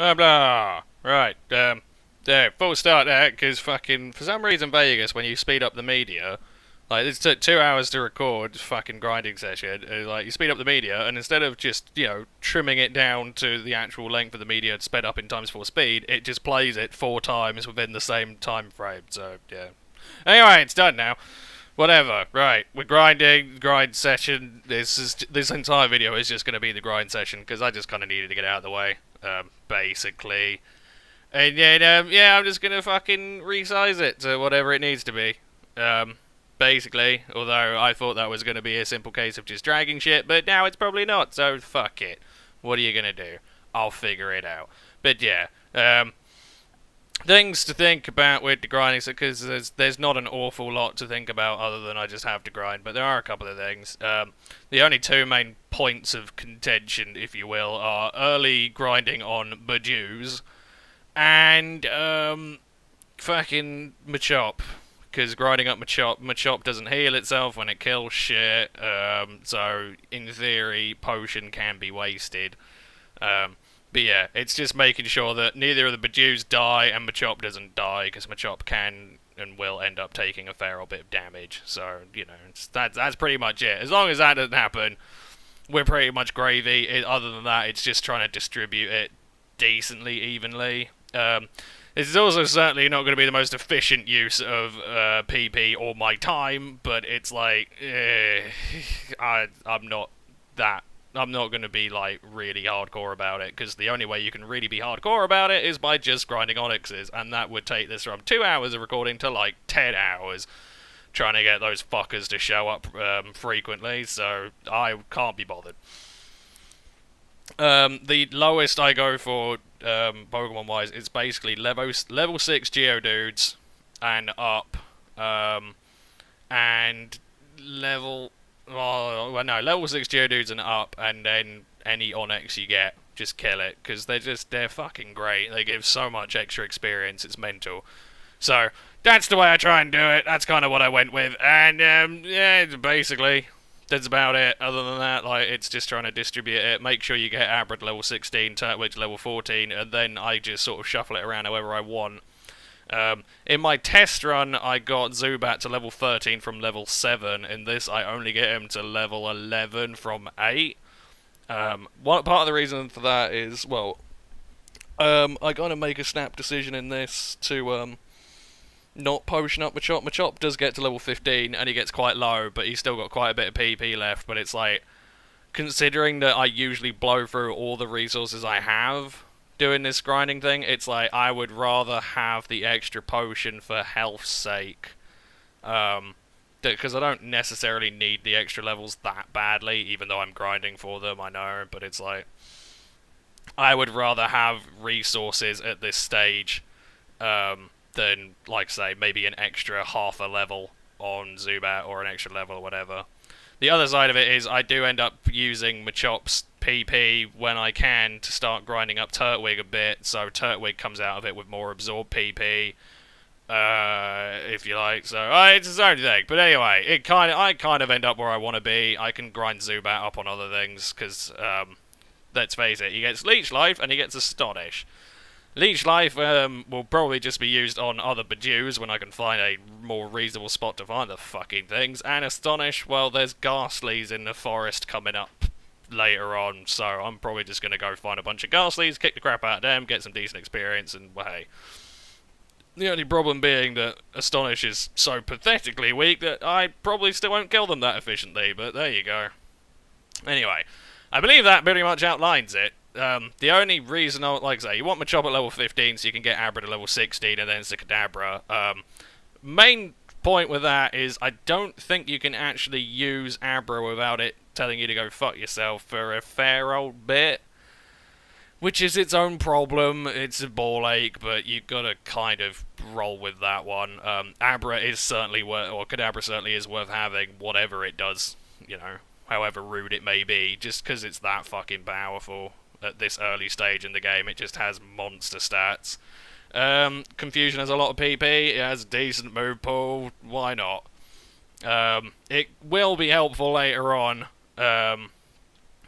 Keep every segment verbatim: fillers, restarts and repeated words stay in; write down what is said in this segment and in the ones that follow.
Blah blah. Right. Um. There. Full start there, because fucking for some reason Vegas, when you speed up the media, like this took two hours to record fucking grinding session. Uh, like you speed up the media, and instead of just you know trimming it down to the actual length of the media sped up in times four speed, it just plays it four times within the same time frame. So yeah. Anyway, it's done now. Whatever, right, we're grinding, grind session, this is, this entire video is just going to be the grind session, because I just kind of needed to get out of the way, um, basically. And then, um, yeah, I'm just going to fucking resize it to whatever it needs to be, um, basically, although I thought that was going to be a simple case of just dragging shit, but now it's probably not, so fuck it. What are you going to do? I'll figure it out. But yeah, um... things to think about with the grinding, because there's, there's not an awful lot to think about other than I just have to grind, but there are a couple of things. Um, the only two main points of contention, if you will, are early grinding on Bedews and um, fucking Machop, because grinding up Machop, Machop doesn't heal itself when it kills shit, um, so in theory potion can be wasted. Um, But yeah, it's just making sure that neither of the Bedews die and Machop doesn't die, because Machop can and will end up taking a fair old bit of damage. So, you know, it's, that's, that's pretty much it. As long as that doesn't happen, we're pretty much gravy. It, other than that, it's just trying to distribute it decently, evenly. Um, this is also certainly not going to be the most efficient use of uh, P P or my time, but it's like, eh, I, I'm not that... I'm not going to be, like, really hardcore about it, because the only way you can really be hardcore about it is by just grinding Onixes, and that would take this from two hours of recording to, like, ten hours, trying to get those fuckers to show up um, frequently, so I can't be bothered. Um, the lowest I go for, um, Pokemon-wise, is basically level, level six Geodudes and up, um, and level... Oh, well, no, level six Geodudes and up, and then any Onyx you get, just kill it, because they're just, they're fucking great. They give so much extra experience, it's mental. So, that's the way I try and do it, that's kind of what I went with, and, um, yeah, basically, that's about it. Other than that, like, it's just trying to distribute it, make sure you get Abrad level sixteen, Turtwitch level fourteen, and then I just sort of shuffle it around however I want. Um, in my test run, I got Zubat to level thirteen from level seven. In this, I only get him to level eleven from eight. Um, one, part of the reason for that is, well, um, I gotta make a snap decision in this to um, not potion up Machop. Machop does get to level fifteen, and he gets quite low, but he's still got quite a bit of P P left. But it's like, considering that I usually blow through all the resources I have... doing this grinding thing, it's like I would rather have the extra potion for health's sake, um, because I don't necessarily need the extra levels that badly, even though I'm grinding for them, I know, but it's like, I would rather have resources at this stage, um, than, like say, maybe an extra half a level on Zubat, or an extra level or whatever. The other side of it is, I do end up using Machop's P P when I can to start grinding up Turtwig a bit, so Turtwig comes out of it with more absorbed P P, uh, if you like. So uh, it's its own thing. But anyway, it kind of I kind of end up where I want to be. I can grind Zubat up on other things because, um, let's face it, he gets Leech Life and he gets Astonish. Leech Life um, will probably just be used on other Bedews when I can find a more reasonable spot to find the fucking things. And Astonish, well, there's Ghastlies in the forest coming up later on, so I'm probably just going to go find a bunch of Ghastlies, kick the crap out of them, get some decent experience, and, well, hey. The only problem being that Astonish is so pathetically weak that I probably still won't kill them that efficiently, but there you go. Anyway, I believe that pretty much outlines it. Um, the only reason, I, like I say, you want Machop at level fifteen so you can get Abra to level sixteen and then to Kadabra. Um, main point with that is I don't think you can actually use Abra without it telling you to go fuck yourself for a fair old bit. Which is its own problem, it's a ball ache, but you've got to kind of roll with that one. Um, Abra is certainly worth, or Kadabra certainly is worth having, whatever it does, you know, however rude it may be, just because it's that fucking powerful. At this early stage in the game, it just has monster stats. Um, Confusion has a lot of P P, it has decent move pool, why not? Um, it will be helpful later on, um,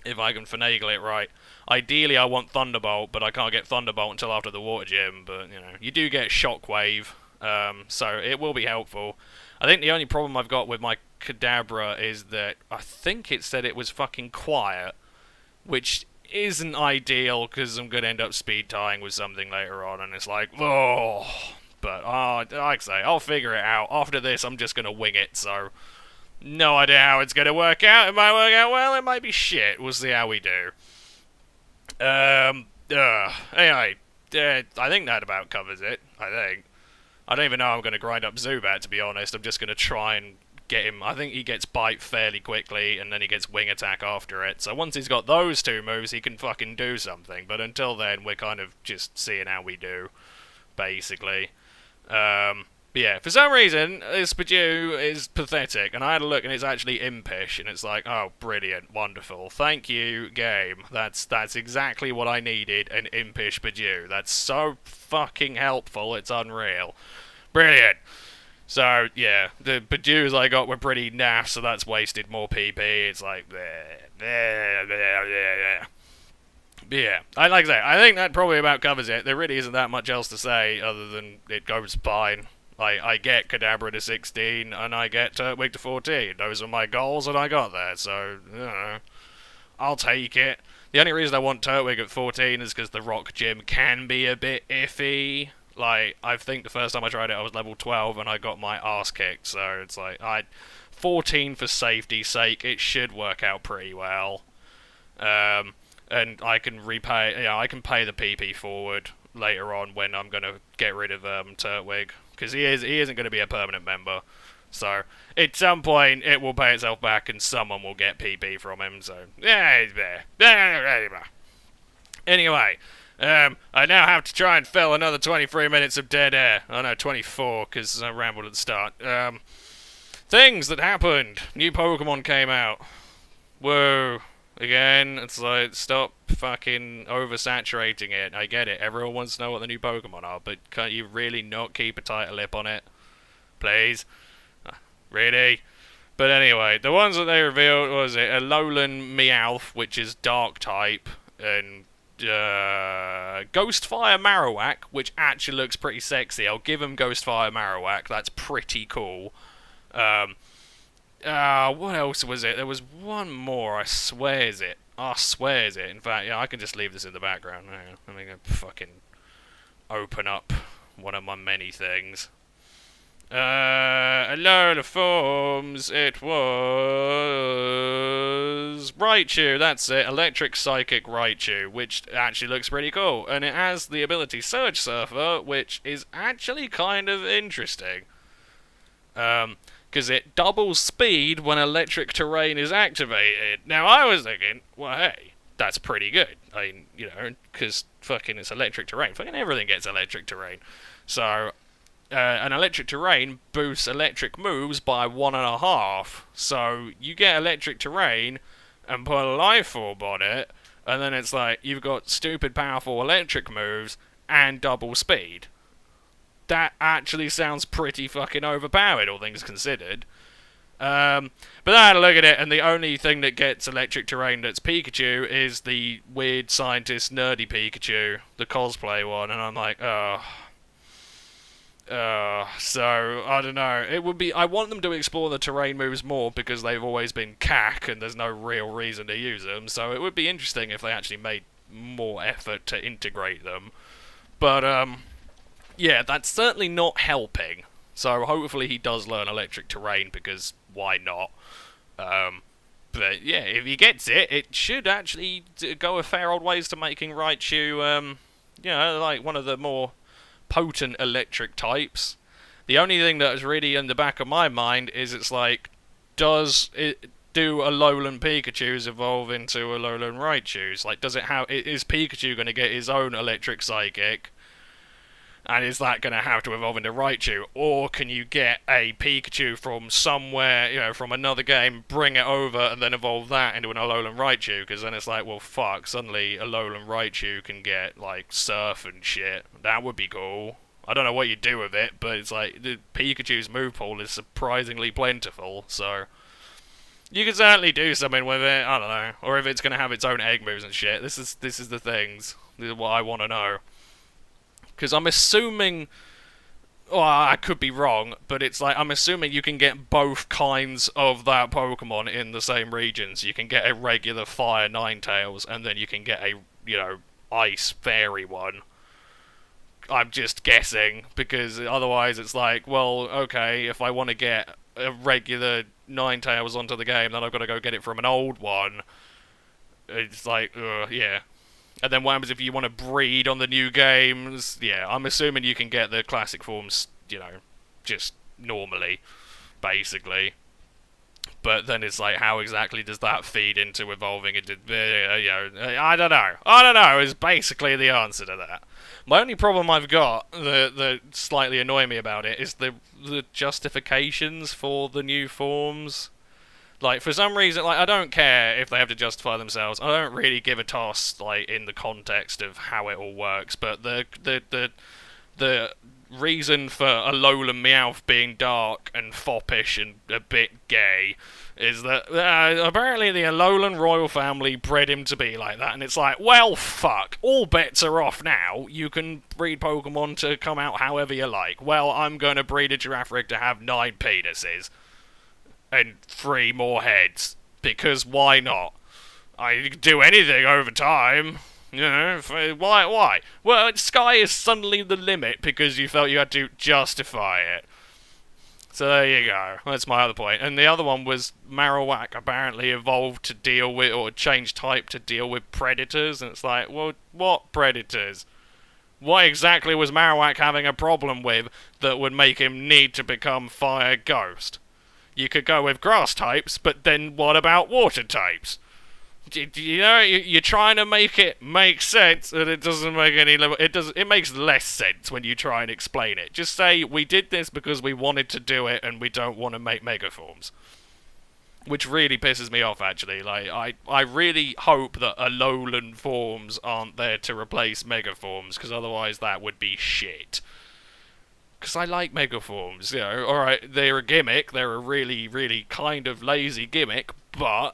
if I can finagle it right. Ideally, I want Thunderbolt, but I can't get Thunderbolt until after the Water Gym. But, you know, you do get Shockwave, um, so it will be helpful. I think the only problem I've got with my Kadabra is that I think it said it was fucking quiet, which isn't ideal because I'm going to end up speed tying with something later on, and it's like, oh. But, oh, like I say, I'll figure it out. After this, I'm just going to wing it, so no idea how it's going to work out. It might work out well, it might be shit. We'll see how we do. Um, uh, anyway, uh, I think that about covers it, I think. I don't even know how I'm going to grind up Zubat, to be honest. I'm just going to try and get him. I think he gets Bite fairly quickly, and then he gets Wing Attack after it. So once he's got those two moves, he can fucking do something. But until then, we're kind of just seeing how we do, basically. Um, yeah, for some reason, this Bedews is pathetic, and I had a look, and it's actually Impish, and it's like, oh, brilliant, wonderful, thank you, game. That's that's exactly what I needed, an Impish Bedews. That's so fucking helpful, it's unreal. Brilliant. So, yeah, the Bedews I got were pretty naff, so that's wasted more P P. It's like, bleh, bleh, bleh, bleh. Yeah, I like that. I think that probably about covers it. There really isn't that much else to say other than it goes fine. I, I get Kadabra to sixteen, and I get Turtwig to fourteen. Those are my goals, and I got there, so, you know, I'll take it. The only reason I want Turtwig at fourteen is because the Rock Gym can be a bit iffy. Like, I think the first time I tried it, I was level twelve, and I got my ass kicked, so it's like, I fourteen for safety's sake, it should work out pretty well. Um... And I can repay, you know, I can pay the P P forward later on when I'm going to get rid of um, Turtwig. Because he, is, he isn't going to be a permanent member. So, at some point, it will pay itself back and someone will get P P from him. So, yeah, he's there. Anyway, um, I now have to try and fill another twenty-three minutes of dead air. Oh no, twenty-four, because I rambled at the start. Um, things that happened. New Pokemon came out. Whoa. Again, it's like, stop fucking oversaturating it. I get it, everyone wants to know what the new Pokemon are, but can't you really not keep a tighter lip on it? Please? Really? But anyway, the ones that they revealed, what was it? Alolan Meowth, which is Dark-type, and uh, Ghostfire Marowak, which actually looks pretty sexy. I'll give him Ghostfire Marowak, that's pretty cool. Um... Uh, what else was it? There was one more, I swears it. I swears it. In fact, yeah, I can just leave this in the background. Hang on, let me go fucking open up one of my many things. Uh, Alola Forms, it was Raichu, that's it. Electric Psychic Raichu, which actually looks pretty cool. And it has the ability Surge Surfer, which is actually kind of interesting. Um... Because it doubles speed when electric terrain is activated. Now, I was thinking, well, hey, that's pretty good. I mean, you know, because fucking it's electric terrain. Fucking everything gets electric terrain. So, uh, an electric terrain boosts electric moves by one and a half. So, you get electric terrain and put a life orb on it, and then it's like, you've got stupid powerful electric moves and double speed. That actually sounds pretty fucking overpowered, all things considered. Um, but I had a look at it, and the only thing that gets electric terrain that's Pikachu is the weird scientist nerdy Pikachu, the cosplay one, and I'm like, oh. Uh, so, I don't know. It would be. I want them to explore the terrain moves more, because they've always been cack, and there's no real reason to use them, so it would be interesting if they actually made more effort to integrate them. But, um... yeah, that's certainly not helping. So hopefully he does learn electric terrain, because why not? Um, but yeah, if he gets it, it should actually go a fair old ways to making Raichu, um, you know, like one of the more potent electric types. The only thing that is really in the back of my mind is it's like, does it do Alolan Pikachus evolve into Alolan Raichus? Like, does it have? Is Pikachu going to get his own electric psychic? And is that going to have to evolve into Raichu? Or can you get a Pikachu from somewhere, you know, from another game, bring it over, and then evolve that into an Alolan Raichu? Because then it's like, well, fuck, suddenly Alolan Raichu can get, like, Surf and shit. That would be cool. I don't know what you do with it, but it's like, the Pikachu's move pool is surprisingly plentiful, so You can certainly do something with it, I don't know. Or if it's gonna have its own egg moves and shit. This is this is the things. This is what I wanna know. Cause I'm assuming, well, I could be wrong, but it's like I'm assuming you can get both kinds of that Pokemon in the same regions. You can get a regular fire Ninetales and then you can get a, you know, ice fairy one. I'm just guessing, because otherwise it's like, well, okay, if I want to get a regular Ninetales onto the game, then I've got to go get it from an old one. It's like, ugh, yeah. And then what happens if you want to breed on the new games? Yeah, I'm assuming you can get the classic forms, you know, just normally, basically. But then it's like, how exactly does that feed into evolving into, uh, you know, I don't know. I don't know is basically the answer to that. My only problem I've got, that, that slightly annoy me about it, is the, the justifications for the new forms. Like, for some reason, like, I don't care if they have to justify themselves. I don't really give a toss, like, in the context of how it all works. But the, the, the, the reason for Alolan Meowth being dark and foppish and a bit gay is that uh, apparently the Alolan royal family bred him to be like that, and it's like, well, fuck, all bets are off now. You can breed Pokemon to come out however you like. Well, I'm going to breed a Girafarig to have nine penises and three more heads, because why not? I can do anything over time. You know, why, why? Well, the sky is suddenly the limit because you felt you had to justify it. So there you go. That's my other point. And the other one was Marowak apparently evolved to deal with, or changed type to deal with predators. And it's like, well, what predators? What exactly was Marowak having a problem with that would make him need to become fire ghost? You could go with grass types, but then what about water types? You know, you're trying to make it make sense, and it doesn't make any level. It does. It makes less sense when you try and explain it. Just say we did this because we wanted to do it, and we don't want to make mega forms, which really pisses me off. Actually, like I, I really hope that Alolan forms aren't there to replace mega forms, because otherwise that would be shit. Because I like mega forms, you know. All right, they're a gimmick. They're a really, really kind of lazy gimmick, but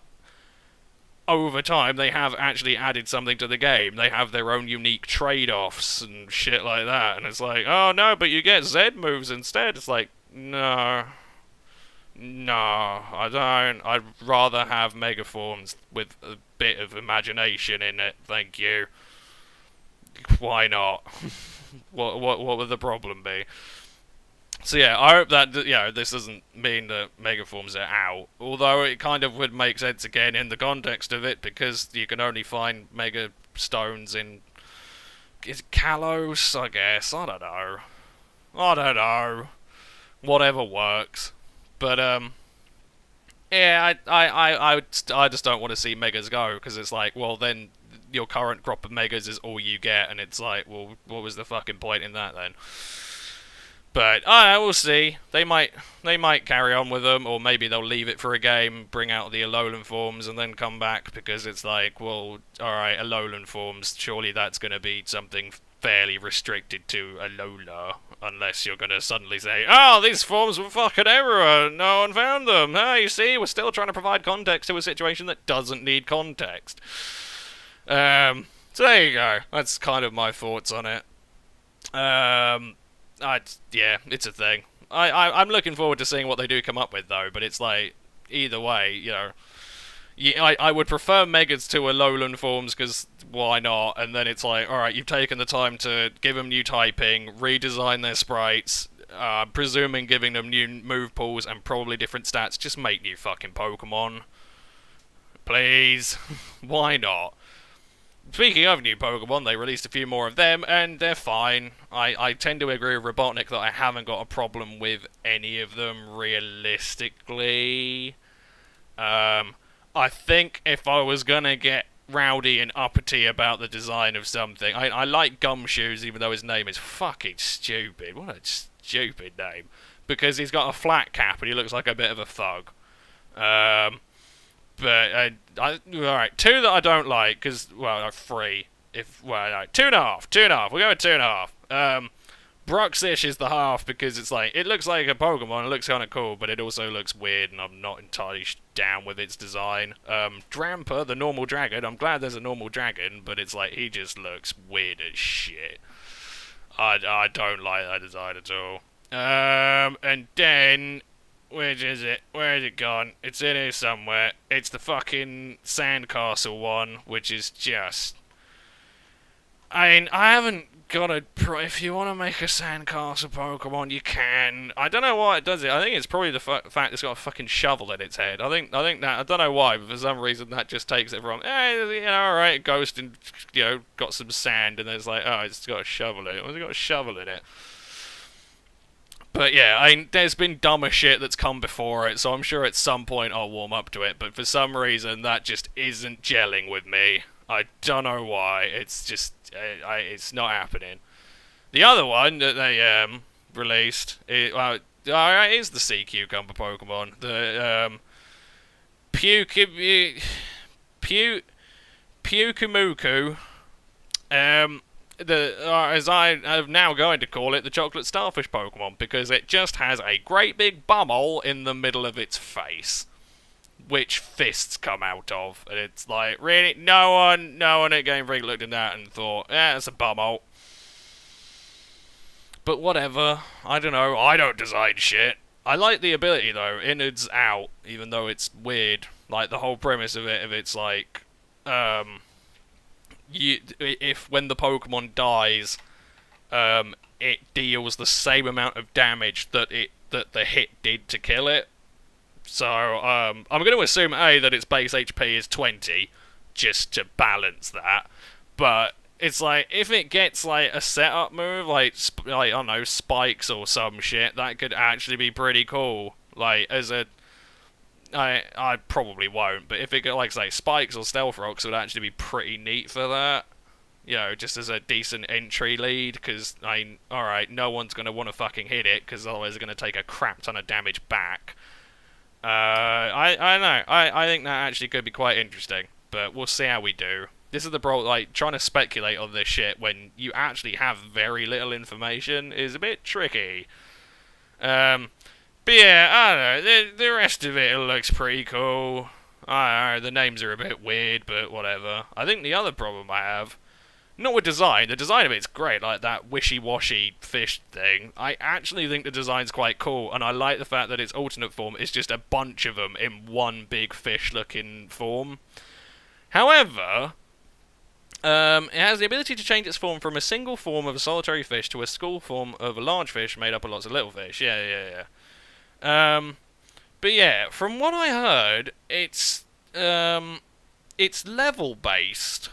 over time, they have actually added something to the game. They have their own unique trade-offs and shit like that. And it's like, oh no, but you get Z moves instead. It's like, no. No, I don't. I'd rather have mega forms with a bit of imagination in it, thank you. Why not? what, what, what would the problem be? So yeah, I hope that, you know, this doesn't mean that Megaforms are out, although it kind of would make sense again in the context of it, because you can only find Mega Stones in, is it Kalos, I guess, I don't know, I don't know, whatever works, but um, yeah, I, I, I, I, I just don't want to see Megas go, because it's like, well then, your current crop of Megas is all you get, and it's like, well, what was the fucking point in that then? But I don't know, we'll see. They might, they might carry on with them, or maybe they'll leave it for a game, bring out the Alolan forms, and then come back, because it's like, well, all right, Alolan forms. Surely that's going to be something fairly restricted to Alola, unless you're going to suddenly say, oh, these forms were fucking everywhere, no one found them. Ah, oh, you see, we're still trying to provide context to a situation that doesn't need context. Um, so there you go. That's kind of my thoughts on it. Um. I, yeah, it's a thing. I, I, I'm looking forward to seeing what they do come up with, though, but it's like, either way, you know, you, I, I would prefer Megas to Alolan forms, because why not? And then it's like, alright, you've taken the time to give them new typing, redesign their sprites, uh, presuming giving them new move pools and probably different stats, just make new fucking Pokemon. Please. Why not? Speaking of new Pokemon, they released a few more of them, and they're fine. I, I tend to agree with Robotnik that I haven't got a problem with any of them, realistically. Um, I think if I was going to get rowdy and uppity about the design of something, I, I like Gumshoes, even though his name is fucking stupid. What a stupid name. Because he's got a flat cap, and he looks like a bit of a thug. Um... But, uh, I, alright, two that I don't like, because, well, no, three, if, well, no, two and a half, two and a half, we'll go with two and a half, um, Bruxish is the half because it's like, it looks like a Pokemon, it looks kind of cool, but it also looks weird and I'm not entirely down with its design. Um, Drampa, the normal dragon, I'm glad there's a normal dragon, but it's like, he just looks weird as shit. I, I don't like that design at all. Um, and then, which is it? Where is it gone? It's in here somewhere. It's the fucking sandcastle one, which is just... I mean, I haven't... Gotta, if you want to make a sandcastle Pokemon, you can. I don't know why it does it. I think it's probably the f fact it's got a fucking shovel in its head. I think, I think that. I don't know why, but for some reason that just takes it from. Hey, you know, all right, ghost, and you know, got some sand, and then it's like, oh, it's got a shovel in it. What's it got a shovel in it? But yeah, I mean, there's been dumber shit that's come before it, so I'm sure at some point I'll warm up to it. But for some reason, that just isn't gelling with me. I don't know why. It's just. I, I, it's not happening. The other one that they um, released, it, well, it, uh, it is the sea cucumber Pokemon. The um, Pukimu, Pu, Pukumuku. Um, the uh, as I am now going to call it, the chocolate starfish Pokemon, because it just has a great big bumhole in the middle of its face, which fists come out of, and it's like, really, no one, no one at Game Freak looked at that and thought, yeah, that's a bumhole. But whatever, I don't know, I don't design shit. I like the ability though, innards out, even though it's weird, like the whole premise of it, if it's like, um, you, if when the Pokemon dies, um, it deals the same amount of damage that it, that the hit did to kill it. So, um, I'm going to assume, A, that its base H P is twenty, just to balance that, but it's like, if it gets, like, a setup move, like, sp like I don't know, spikes or some shit, that could actually be pretty cool. Like, as a... I, I probably won't, but if it got, like, say, spikes or stealth rocks, it would actually be pretty neat for that. You know, just as a decent entry lead, because, I mean, alright, no one's going to want to fucking hit it, because otherwise they're going to take a crap ton of damage back. Uh, I, I don't know, I, I think that actually could be quite interesting, but we'll see how we do. This is the problem, like, trying to speculate on this shit when you actually have very little information is a bit tricky. Um, but yeah, I don't know, the, the rest of it looks pretty cool. I don't know, the names are a bit weird, but whatever. I think the other problem I have, not with design, the design of it's great, like that wishy-washy fish thing. I actually think the design's quite cool, and I like the fact that its alternate form is just a bunch of them in one big fish-looking form. However, um, it has the ability to change its form from a single form of a solitary fish to a school form of a large fish made up of lots of little fish. Yeah, yeah, yeah. Um, but yeah, from what I heard, it's, um, it's level-based,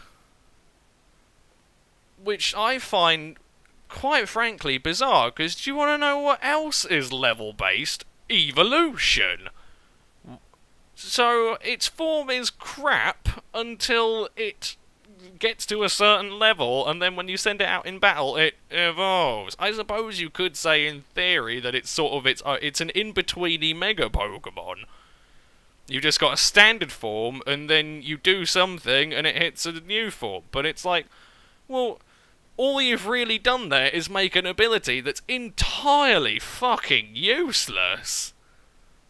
which I find, quite frankly, bizarre, because do you want to know what else is level-based? Evolution! So, its form is crap until it gets to a certain level, and then when you send it out in battle, it evolves. I suppose you could say, in theory, that it's sort of, it's, uh, it's an in-betweeny Mega Pokemon. You've just got a standard form, and then you do something, and it hits a new form. But it's like, well... all you've really done there is make an ability that's entirely fucking useless.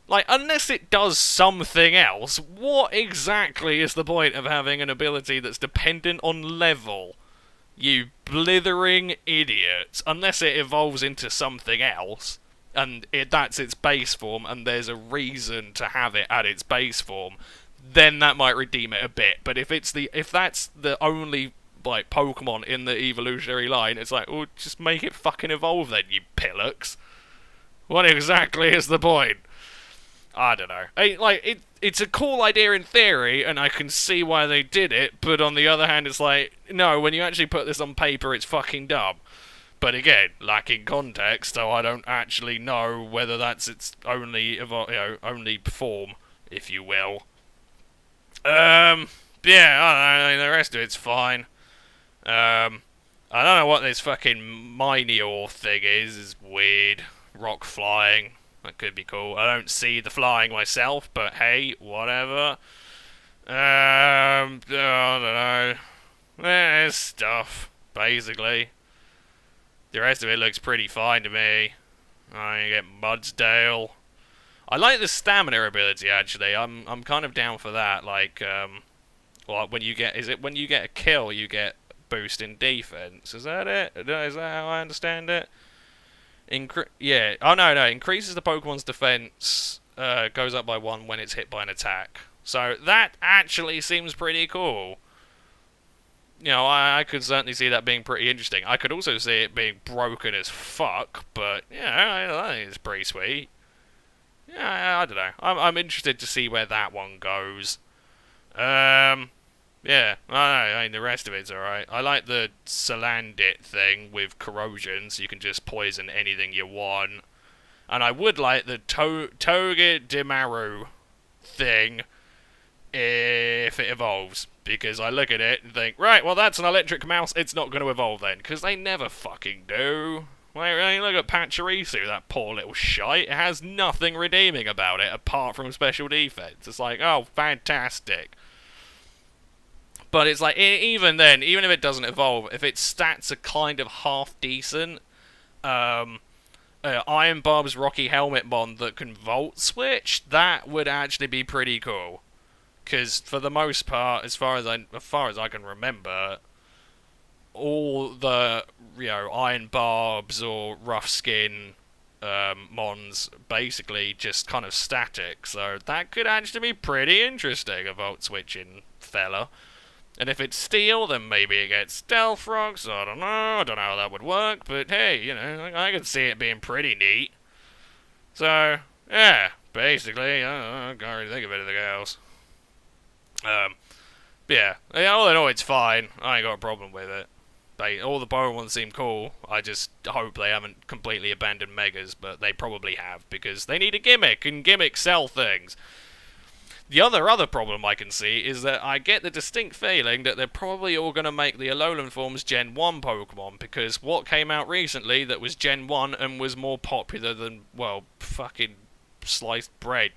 Like, unless it does something else, what exactly is the point of having an ability that's dependent on level? You blithering idiots. Unless it evolves into something else, and it, that's its base form, and there's a reason to have it at its base form, then that might redeem it a bit. But if it's the, if that's the only... like Pokemon in the evolutionary line, it's like, well, just make it fucking evolve then, you pillocks. What exactly is the point? I don't know. I, like, it, it's a cool idea in theory, and I can see why they did it, but on the other hand, it's like, no, when you actually put this on paper, it's fucking dumb. But again, lacking context, so I don't actually know whether that's its only, you know, only form, if you will. Um, yeah, I don't know, the rest of it's fine. Um, I don't know what this fucking Mineoar thing is, it's weird. Rock flying, that could be cool. I don't see the flying myself, but hey, whatever. Um, I don't know. There's stuff, basically. The rest of it looks pretty fine to me. I get Mudsdale. I like the stamina ability actually. I'm I'm kind of down for that. Like, um, well, when you get is it when you get a kill, you get boost in defense. Is that it? Is that how I understand it? Incre yeah. Oh no no. Increases the Pokemon's defense. Uh, goes up by one when it's hit by an attack. So that actually seems pretty cool. You know, I, I could certainly see that being pretty interesting. I could also see it being broken as fuck, but, yeah, I, I think it's pretty sweet. Yeah, I, I don't know. I'm, I'm interested to see where that one goes. Um, yeah, I don't know, I mean, the rest of it's alright. I like the Salandit thing with corrosion, so you can just poison anything you want. And I would like the to Togedemaru thing if it evolves. Because I look at it and think, right, well, that's an electric mouse. It's not going to evolve then. Because they never fucking do. Wait, I mean, look at Pachirisu, that poor little shite. It has nothing redeeming about it apart from special defense. It's like, oh, fantastic. But it's like, even then, even if it doesn't evolve, if its stats are kind of half-decent, um... Uh, Iron Barbs Rocky Helmet Mon that can Volt Switch, that would actually be pretty cool. Because for the most part, as far as I, as far as I can remember, all the, you know, Iron Barbs or Rough Skin um, Mons basically just kind of static. So that could actually be pretty interesting, a Volt Switching fella. And if it's steel, then maybe it gets stealth rocks, I don't know, I don't know how that would work, but hey, you know, I, I could see it being pretty neat. So, yeah, basically, I, I can't really think of anything else. Um, yeah, all in all, it's fine, I ain't got a problem with it. They, all the Pokemon ones seem cool, I just hope they haven't completely abandoned Megas, but they probably have, because they need a gimmick, and gimmicks sell things. The other other problem I can see is that I get the distinct feeling that they're probably all going to make the Alolan forms Gen one Pokemon, because what came out recently that was Gen one and was more popular than, well, fucking sliced bread,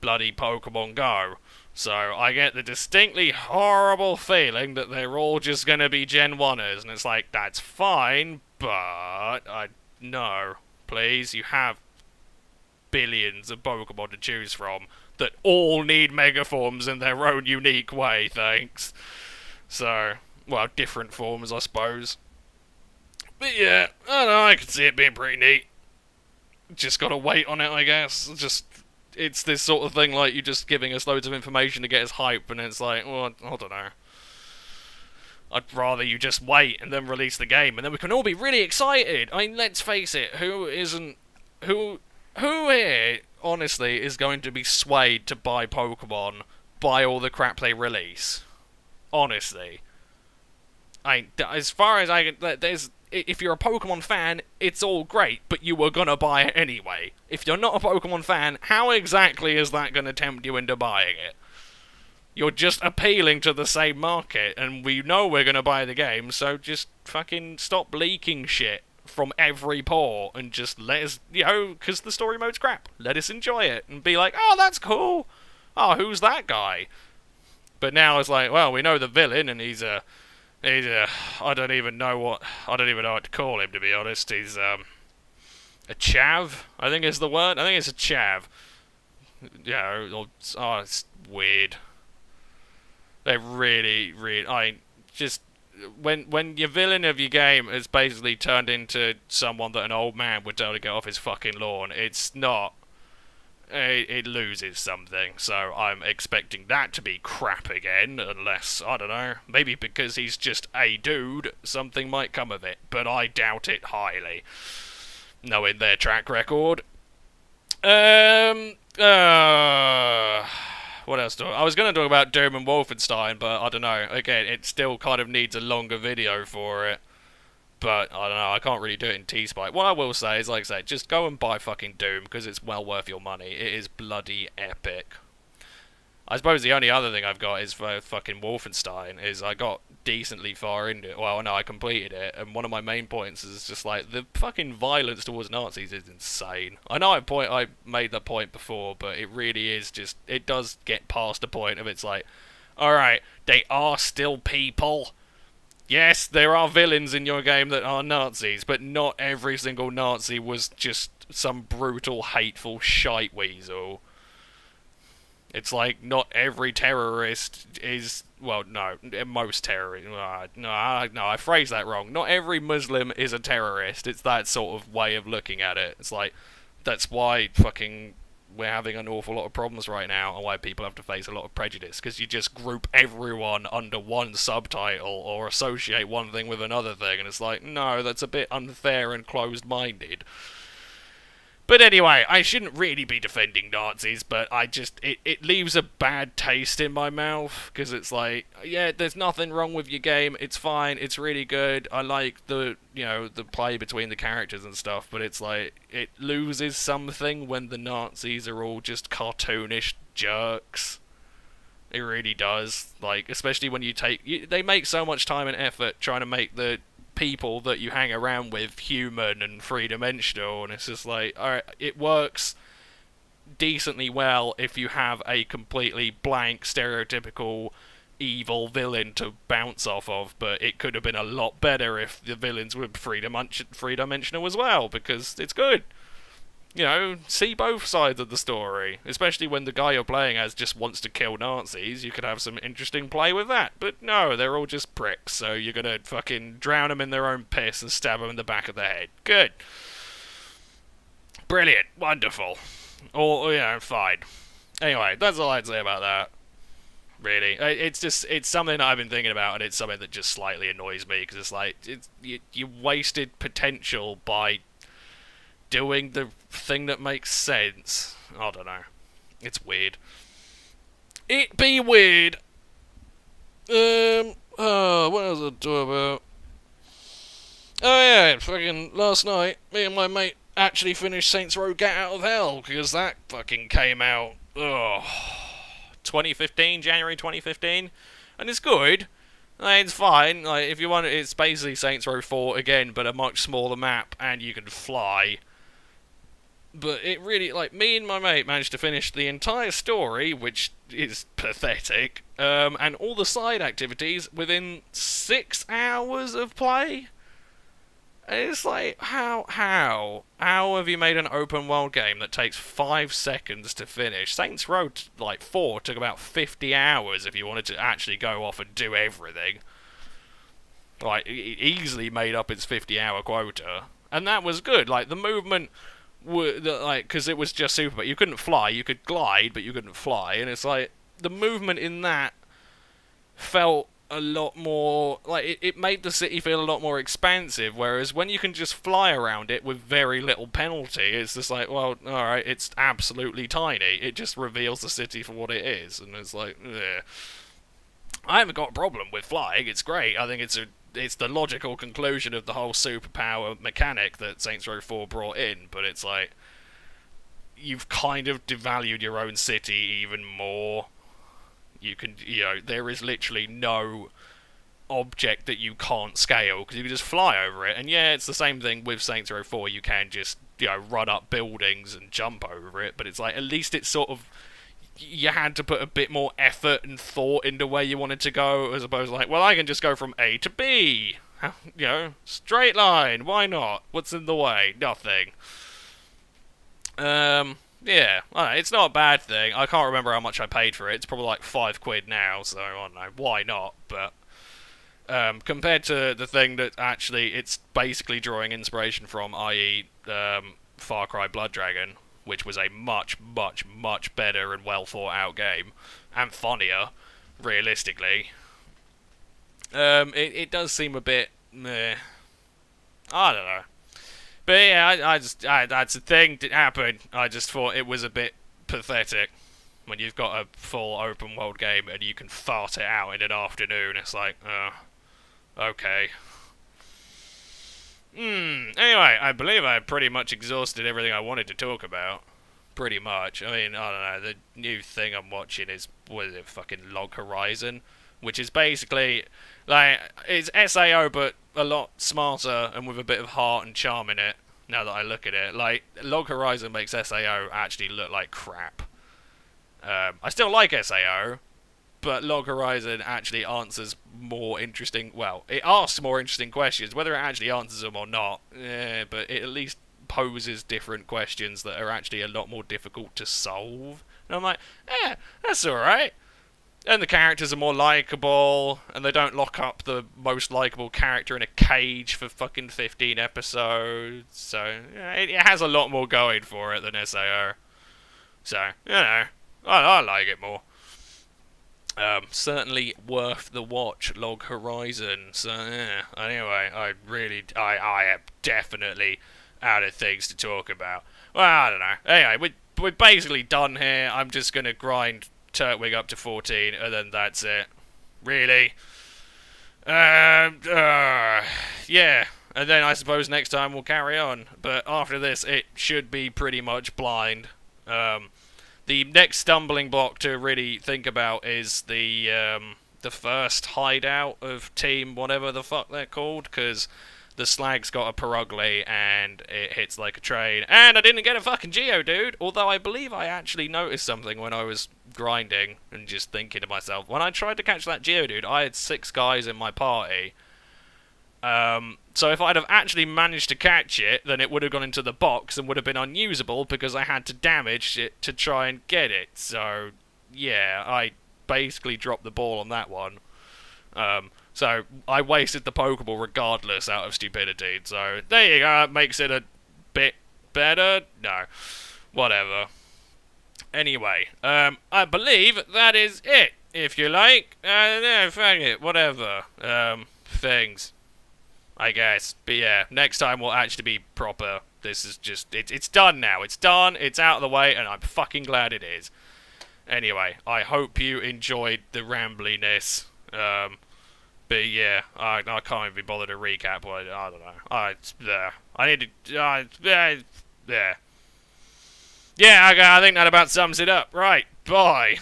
bloody Pokemon Go. So I get the distinctly horrible feeling that they're all just going to be Gen one-ers, and it's like, that's fine, but I no, please, you have billions of Pokemon to choose from that all need mega forms in their own unique way, thanks. So, well, different forms, I suppose. But yeah, I don't know, I can see it being pretty neat. Just gotta wait on it, I guess. Just, it's this sort of thing like you're just giving us loads of information to get us hype, and it's like, well, I don't know. I'd rather you just wait and then release the game, and then we can all be really excited. I mean, let's face it, who isn't... Who... Who here... honestly, is going to be swayed to buy Pokemon by all the crap they release. Honestly. I, as far as I can... There's, if you're a Pokemon fan, it's all great, but you were gonna buy it anyway. If you're not a Pokemon fan, how exactly is that gonna tempt you into buying it? You're just appealing to the same market, and we know we're gonna buy the game, so just fucking stop leaking shit from every pore, and just let us, you know, because the story mode's crap, let us enjoy it, and be like, oh, that's cool, oh, who's that guy? But now it's like, well, we know the villain, and he's a, he's a, I don't even know what, I don't even know what to call him, to be honest. He's, um, a chav, I think is the word, I think it's a chav, yeah, or, oh, it's weird, they're really, really, I, just, When when your villain of your game is basically turned into someone that an old man would tell to get off his fucking lawn, it's not... It, it loses something, so I'm expecting that to be crap again, unless, I don't know, maybe because he's just a dude, something might come of it, but I doubt it highly, knowing their track record. Um... Uh... What else do I... I was going to talk about Doom and Wolfenstein, but I don't know. Again, it still kind of needs a longer video for it. But, I don't know, I can't really do it in T-Spike. What I will say is, like I say, just go and buy fucking Doom, because it's well worth your money. It is bloody epic. I suppose the only other thing I've got is for fucking Wolfenstein, is I got decently far into it. Well, no, I completed it, and one of my main points is just, like, the fucking violence towards Nazis is insane. I know I point I made that point before, but it really is just... It does get past the point of it's like, alright, they are still people, Yes, there are villains in your game that are Nazis, but not every single Nazi was just some brutal, hateful shite weasel. It's like, not every terrorist is... Well, no, most terrorists... Uh, no, I, no, I phrased that wrong. Not every Muslim is a terrorist. It's that sort of way of looking at it. It's like, that's why fucking we're having an awful lot of problems right now and why people have to face a lot of prejudice, because you just group everyone under one subtitle or associate one thing with another thing, and it's like, no, that's a bit unfair and closed-minded. But anyway, I shouldn't really be defending Nazis, but I just, it, it leaves a bad taste in my mouth, because it's like, yeah, there's nothing wrong with your game, it's fine, it's really good, I like the, you know, the play between the characters and stuff, but it's like, it loses something when the Nazis are all just cartoonish jerks. It really does, like, especially when you take, you, they make so much time and effort trying to make the people that you hang around with human and three-dimensional, and it's just like, alright, it works decently well if you have a completely blank, stereotypical evil villain to bounce off of, but it could have been a lot better if the villains were three-dimensional as well, because it's good. You know, see both sides of the story, especially when the guy you're playing as just wants to kill Nazis. You could have some interesting play with that, but no, they're all just pricks, so you're gonna fucking drown them in their own piss and stab them in the back of the head. Good. Brilliant. Wonderful. Or, you know, fine. Anyway, that's all I'd say about that. Really. It's just, it's something that I've been thinking about, and it's something that just slightly annoys me, because it's like, it's, you, you wasted potential by doing the thing that makes sense. I don't know. It's weird. It be weird. Um. Oh, what else I talk about? Oh yeah, fucking last night, me and my mate actually finished Saints Row: Get Out of Hell, because that fucking came out. Oh, twenty fifteen, January twenty fifteen, and it's good. It's fine. Like, if you want, it's basically Saints Row four again, but a much smaller map, and you can fly. But it really, like, me and my mate managed to finish the entire story, which is pathetic, um, and all the side activities within six hours of play. And it's like, how, how, how have you made an open world game that takes five seconds to finish? Saints Row, like, four took about fifty hours if you wanted to actually go off and do everything. Like, it easily made up its fifty-hour quota, and that was good. Like, the movement. Like, because it was just super, you couldn't fly, you could glide, but you couldn't fly, and it's like, the movement in that felt a lot more, like, it, it made the city feel a lot more expansive, whereas when you can just fly around it with very little penalty, it's just like, well, alright, it's absolutely tiny, it just reveals the city for what it is, and it's like, yeah. I haven't got a problem with flying, it's great, I think it's a It's the logical conclusion of the whole superpower mechanic that Saints Row four brought in, but it's like, you've kind of devalued your own city even more. You can, you know, there is literally no object that you can't scale, because you can just fly over it, and yeah, it's the same thing with Saints Row four, you can just, you know, run up buildings and jump over it, but it's like, at least it's sort of, you had to put a bit more effort and thought into where you wanted to go, as opposed to like, well, I can just go from A to B. You know, straight line, why not? What's in the way? Nothing. Um, yeah, I don't know, it's not a bad thing. I can't remember how much I paid for it. It's probably like five quid now, so I don't know, why not? But um, compared to the thing that actually it's basically drawing inspiration from, that is um, Far Cry Blood Dragon, which was a much, much, much better and well-thought-out game, and funnier, realistically. Um, it, it does seem a bit, meh. I don't know. But yeah, I, I just, I, that's the thing that happened. I just thought it was a bit pathetic when you've got a full open-world game and you can fart it out in an afternoon. It's like, oh, okay. Hmm, anyway, I believe I pretty much exhausted everything I wanted to talk about. Pretty much. I mean, I don't know, the new thing I'm watching is, what is it, fucking Log Horizon? Which is basically, like, it's S A O, but a lot smarter and with a bit of heart and charm in it, now that I look at it. Like, Log Horizon makes S A O actually look like crap. Um, I still like S A O, but Log Horizon actually answers more interesting, well, it asks more interesting questions, whether it actually answers them or not, eh, but it at least poses different questions that are actually a lot more difficult to solve. And I'm like, eh, that's alright. And the characters are more likeable, and they don't lock up the most likeable character in a cage for fucking fifteen episodes. So, yeah, it, it has a lot more going for it than S A O. So, you know, I, I like it more. Um, certainly worth the watch, Log Horizon. So, yeah, anyway, I really, I, I am definitely out of things to talk about. Well, I don't know. Anyway, we're, we're basically done here. I'm just going to grind Turtwig up to fourteen, and then that's it. Really? Um, uh, yeah. And then I suppose next time we'll carry on. But after this, it should be pretty much blind. Um, the next stumbling block to really think about is the, um, the first hideout of Team whatever the fuck they're called, because the slag's got a Perugly and it hits like a train. And I didn't get a fucking Geodude, although I believe I actually noticed something when I was grinding and just thinking to myself. When I tried to catch that Geodude, I had six guys in my party. Um, so if I'd have actually managed to catch it, then it would have gone into the box and would have been unusable because I had to damage it to try and get it. So, yeah, I basically dropped the ball on that one. Um... So, I wasted the Pokeball regardless out of stupidity. So, there you go. It makes it a bit better. No. Whatever. Anyway, um, I believe that is it, if you like. Uh, yeah, fuck it. Whatever. Um, things. I guess. But yeah, next time will actually be proper. This is just, it, it's done now. It's done. It's out of the way, and I'm fucking glad it is. Anyway, I hope you enjoyed the rambliness. Um... But yeah, I, I can't even be bothered to recap what I, I don't know. I yeah, I need to I yeah yeah. Yeah, okay, I think that about sums it up. Right, bye.